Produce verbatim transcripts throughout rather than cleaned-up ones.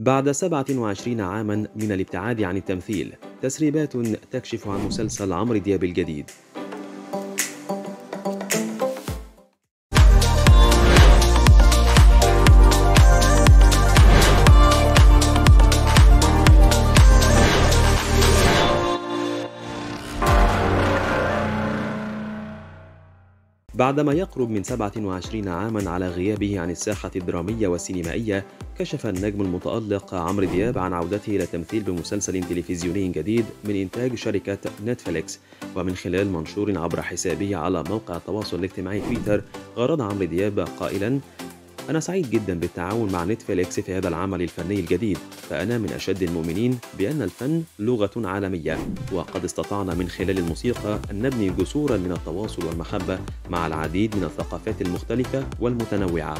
بعد سبعة وعشرين عاماً من الابتعاد عن التمثيل، تسريبات تكشف عن مسلسل عمرو دياب الجديد. بعدما يقرب من سبعة وعشرين عاماً على غيابه عن الساحة الدرامية والسينمائية، كشف النجم المتألق عمرو دياب عن عودته إلى التمثيل بمسلسل تلفزيوني جديد من إنتاج شركة نتفليكس. ومن خلال منشور عبر حسابه على موقع التواصل الاجتماعي تويتر، غرد عمرو دياب قائلاً: أنا سعيد جداً بالتعاون مع نتفليكس في هذا العمل الفني الجديد، فأنا من أشد المؤمنين بأن الفن لغة عالمية، وقد استطعنا من خلال الموسيقى أن نبني جسوراً من التواصل والمحبة مع العديد من الثقافات المختلفة والمتنوعة.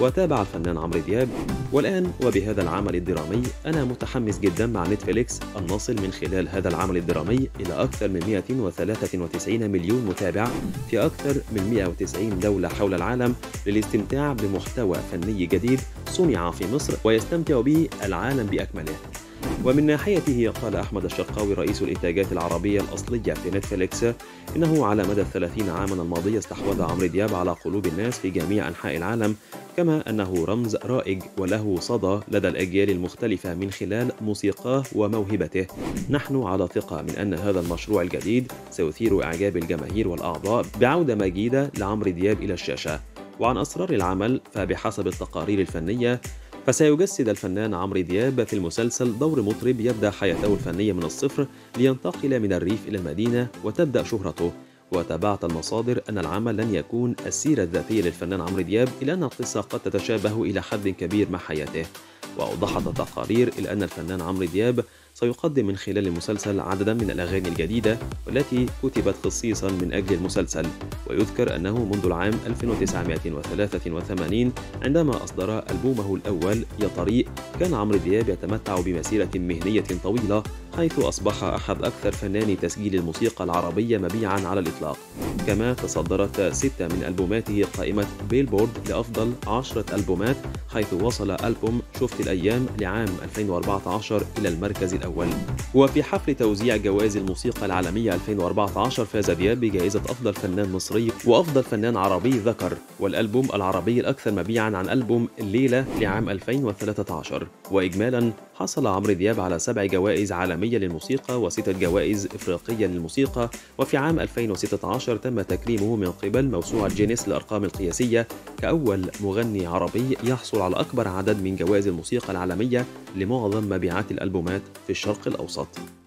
وتابع الفنان عمرو دياب: والآن وبهذا العمل الدرامي أنا متحمس جدا مع نتفليكس أن نصل من خلال هذا العمل الدرامي إلى أكثر من مئة وثلاثة وتسعين مليون متابع في أكثر من مئة وتسعين دولة حول العالم للاستمتاع بمحتوى فني جديد صنع في مصر ويستمتع به العالم بأكمله. ومن ناحيته قال أحمد الشرقاوي رئيس الإنتاجات العربية الأصلية في نتفليكس إنه على مدى الثلاثين عاماً الماضية استحوذ عمرو دياب على قلوب الناس في جميع أنحاء العالم، كما أنه رمز رائج وله صدى لدى الأجيال المختلفة من خلال موسيقاه وموهبته. نحن على ثقة من أن هذا المشروع الجديد سيثير إعجاب الجماهير والأعضاء بعودة مجيدة لعمرو دياب إلى الشاشة. وعن أسرار العمل، فبحسب التقارير الفنية فسيجسد الفنان عمرو دياب في المسلسل دور مطرب يبدأ حياته الفنية من الصفر لينتقل من الريف إلى المدينة وتبدأ شهرته. وتابعت المصادر أن العمل لن يكون السيرة الذاتية للفنان عمرو دياب، إلا أن القصة قد تتشابه إلى حد كبير مع حياته. وأوضحت التقارير إلى أن الفنان عمرو دياب سيقدم من خلال المسلسل عددا من الأغاني الجديدة والتي كتبت خصيصا من أجل المسلسل. ويذكر أنه منذ العام ألف وتسعمئة وثلاثة وثمانين عندما أصدر ألبومه الأول يا طريق، كان عمرو دياب يتمتع بمسيرة مهنية طويلة، حيث أصبح أحد أكثر فناني تسجيل الموسيقى العربية مبيعا على الإطلاق. كما تصدرت ستة من ألبوماته قائمة بيل بورد لأفضل عشرة ألبومات، حيث وصل ألبوم شفت الأيام لعام ألفين وأربعة عشر إلى المركز الأول. وفي حفل توزيع جوائز الموسيقى العالمية ألفين وأربعة عشر فاز دياب بجائزة أفضل فنان مصري وأفضل فنان عربي ذكر، والألبوم العربي الأكثر مبيعا عن ألبوم الليلة لعام ألفين وثلاثة عشر. وإجمالا حصل عمرو دياب على سبع جوائز عالمية للموسيقى وستة جوائز إفريقية للموسيقى. وفي عام ألفين وستة عشر تم تكريمه من قبل موسوعة غينيس للأرقام القياسية كأول مغني عربي يحصل على أكبر عدد من جوائز الموسيقى العالمية لمعظم مبيعات الألبومات في الشرق الأوسط.